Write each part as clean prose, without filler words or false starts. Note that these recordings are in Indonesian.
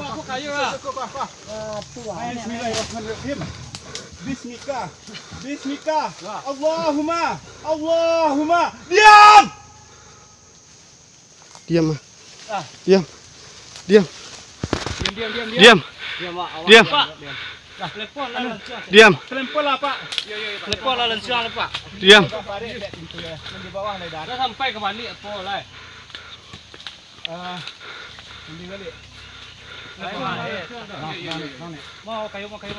Aku kayu lah. Bismillahirrahmanirrahim. Bismika. Allahumma. Diam. Sampai ke mandi apa lai? Mau kayu dah.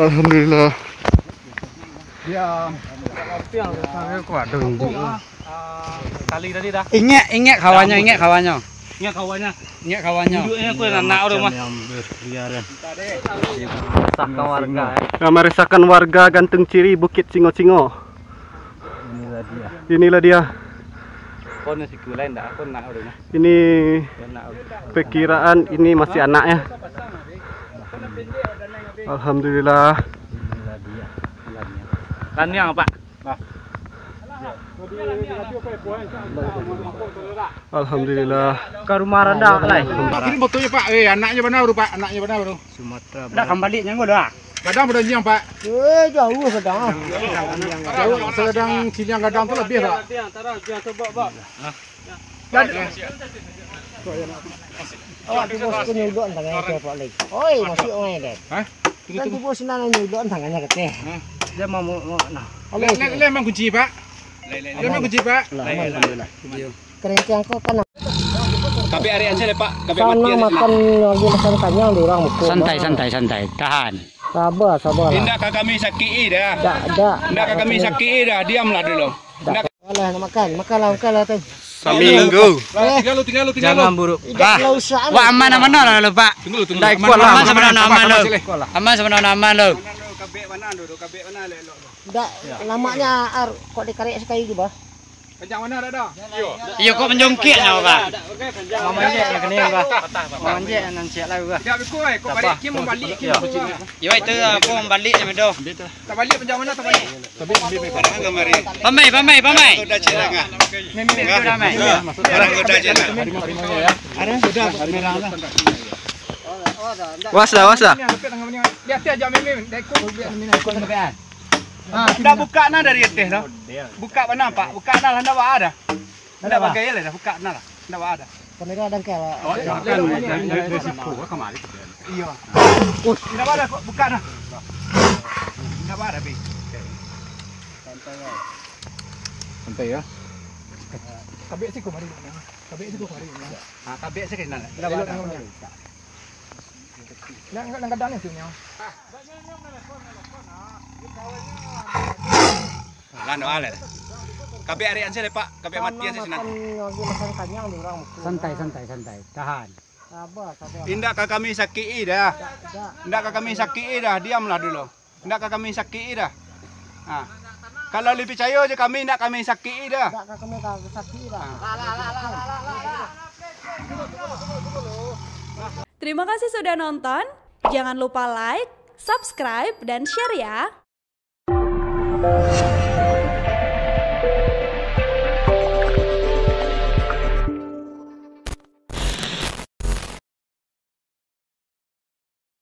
Alhamdulillah. Diam. Kali tadi dah. Ingat kawannya. Aku anak udah mas. Meresahkan warga Gantung Ciri Bukit Cingo-Cingo. Inilah dia. Ini perkiraan ini masih anak ya. Alhamdulillah. Kanyang Pak. Alhamdulillah. Ke rumah rendah lai. Ini betulnya Pak. Anaknya mana baru Pak? Anaknya mana baru? Sumatera. Dah kembalinya gua dah. Gadang udah nyang Pak. Jauh Gadang. Gadang Ciliang Gadang tu lebih Pak. Awak tu bos punya uduan tangannya ke Pak Lik. Oi masih orang deh. Hah? Kan tu bos senang punya uduan tangannya ke teh. Dia mau nah. Lemang kunci Pak. Alhamdulillah. Kerencang kau kan. Tapi hari aja deh Pak. Sana makan lagi makan kanyang diorang buku. Santai. Tahan. Sabar. Indah kami sakiti dah. Diamlah dulu. Alah makanlah teh. Seminggu. Tinggal lu. Jangan buruk. Wah aman lah lu Pak. Tunggu. Aman sebenarnya lu. Kabek mana lelok tu. Dak lamanya kok dikarek sekali tu bah. Panjang mana dah. Iyo kok menjongkit dah bah. Memanjek nak kena bah. Memanjek nan cek lah bah. Dak beku ai kok balik kim balik kim. Iyo ai tu kok balik ni bedoh. Tak balik panjang mana tak balik. Tapi lebih pandang gamari. Pamai. Sudah cerangah. Memang sudah mai. Orang sudah cerang. Ada sudah merah lah. Waslah. Dia teh ajak meme dekok ikut kebean. Ha, dah buka nah dari teh dah. Buka mana Pak? Buka nah hendak wa ada. Hendak bagai lah dah buka nah lah. Hendak wa ada. Kamera dangkal. Oh, jangan risiko kemari. Iya. Hendak ada buka nah. Hendak ada bi. Santai ya. Kabek siku mari. Ha, kabek sikit nah. Hendak ada. Nang kadang itu nyau. Lah no ale. Kabeh arian sih Pak, kabeh matian sih senang. Santai. Tahan. Sabar. Indak kami sakiti dah. Diamlah dulu. Indak kami sakiti dah. Ah. Kalau lebih percaya je kami indak kami sakiti dah. Terima kasih sudah nonton, jangan lupa like, subscribe, dan share ya!